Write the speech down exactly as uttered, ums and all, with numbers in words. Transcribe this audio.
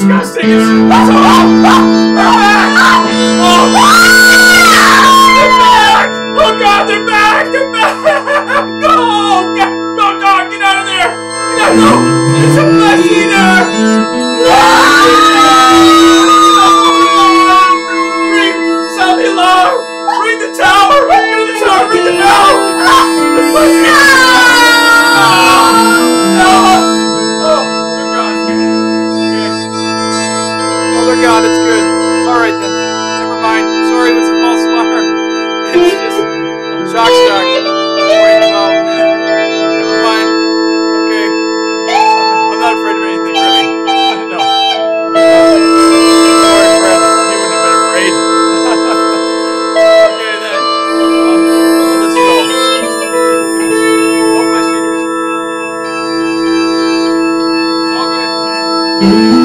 disgusting. It's that's oh, oh, oh, oh, oh. Oh God, they're back! They're back! No! Oh God! No, no, get out of there! Get out! No! It's a flesh eater! No! God, it's good. Alright then. Never mind. Sorry, it was a false alarm. It's just shock stock. Never mind. Okay. I'm not afraid of anything, really. No. Sorry, Fred. You wouldn't have been afraid. Okay then. Well, let's go. Both my seniors. It's all good.